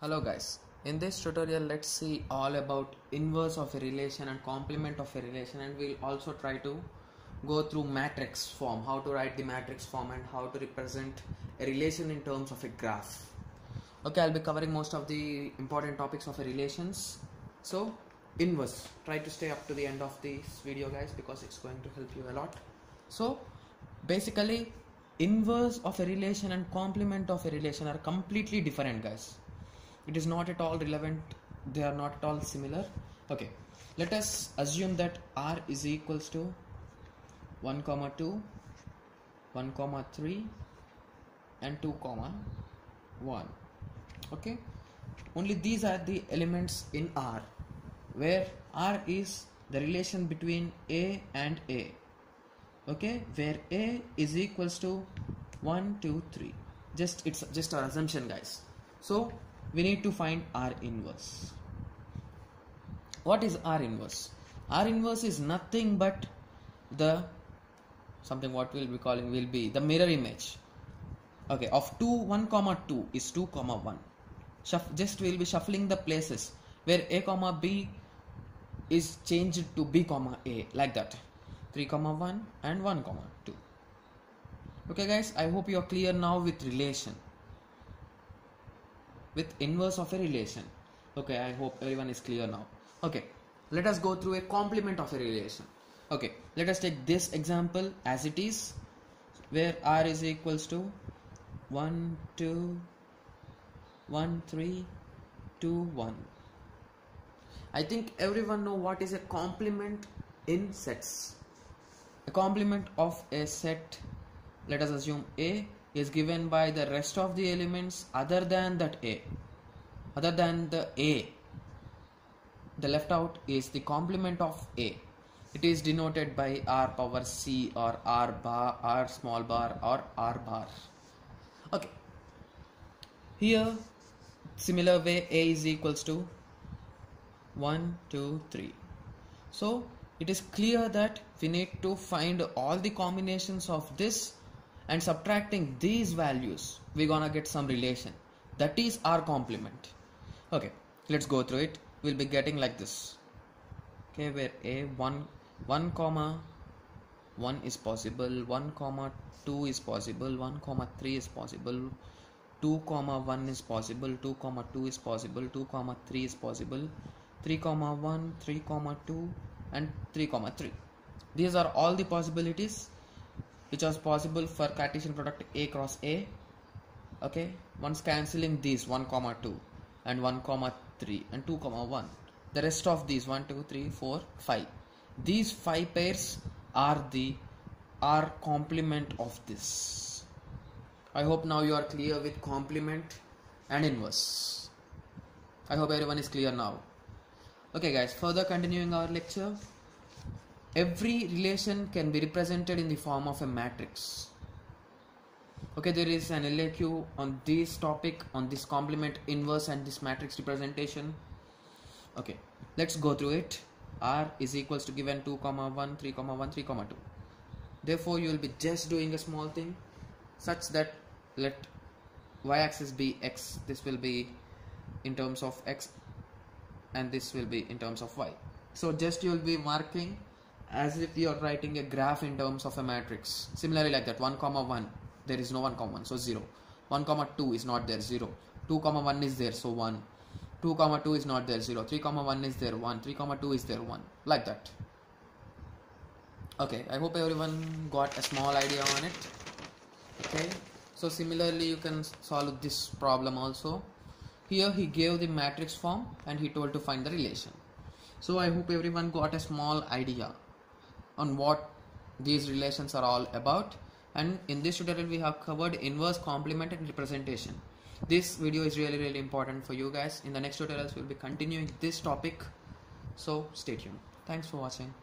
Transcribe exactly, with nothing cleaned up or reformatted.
Hello guys, in this tutorial let's see all about inverse of a relation and complement of a relation, and we'll also try to go through matrix form, how to write the matrix form and how to represent a relation in terms of a graph. Okay, I'll be covering most of the important topics of a relations. So inverse, try to stay up to the end of this video guys, because it's going to help you a lot. So basically inverse of a relation and complement of a relation are completely different guys. It is not at all relevant, they are not at all similar. Okay, let us assume that R is equals to one comma two, one comma three and two comma one. Okay, only these are the elements in R, where R is the relation between A and A. Okay, where A is equals to one two three. Just it's just our assumption guys. So we need to find R inverse. What is R inverse? R inverse is nothing but the something what we'll be calling will be the mirror image, okay, of two one comma two is two comma one. Shuff, just we'll be shuffling the places where A comma B is changed to B comma A, like that, three comma one and one comma two. Okay guys, I hope you are clear now with relation, with inverse of a relation. Okay, I hope everyone is clear now. Okay, let us go through a complement of a relation. Okay, let us take this example as it is, where R is equals to one two one three two one. I think everyone know what is a complement in sets. A complement of a set, let us assume A is given by the rest of the elements other than that A, other than the A. The left out is the complement of A. It is denoted by R power C or R bar, R small bar or R bar. Okay, here similar way A is equals to one two three. So it is clear that we need to find all the combinations of this, and subtracting these values we gonna get some relation, that is our complement. Okay, let's go through it. We'll be getting like this. Okay, where A one comma one is possible, one comma two is possible, one comma three is possible, two comma one is possible, two comma two is possible, two comma three is possible, three comma one, three comma two and three comma three. These are all the possibilities which was possible for Cartesian product A cross A. Okay, once cancelling these one comma two and one comma three and two comma one, the rest of these one two three four five, these five pairs are the are complement of this. I hope now you are clear with complement and inverse. I hope everyone is clear now. Okay guys, further continuing our lecture, every relation can be represented in the form of a matrix. Okay, there is an L A Q on this topic, on this complement, inverse and this matrix representation. Okay, let's go through it. R is equals to given two comma one, three comma one, three comma two. Therefore you will be just doing a small thing such that let y axis be x, this will be in terms of x and this will be in terms of y. So just you will be marking as if you are writing a graph in terms of a matrix, similarly like that. One comma one, there is no one comma one, so zero. One comma two is not there, zero. Two comma one is there, so one. Two comma two is not there, zero. Three comma one is there, one. Three comma two is there, one, like that. Okay, I hope everyone got a small idea on it. Okay, so similarly you can solve this problem also. Here he gave the matrix form and he told to find the relation. So I hope everyone got a small idea on what these relations are all about, and in this tutorial we have covered inverse, complement and representation. This video is really really important for you guys. In the next tutorials we will be continuing this topic, so stay tuned. Thanks for watching.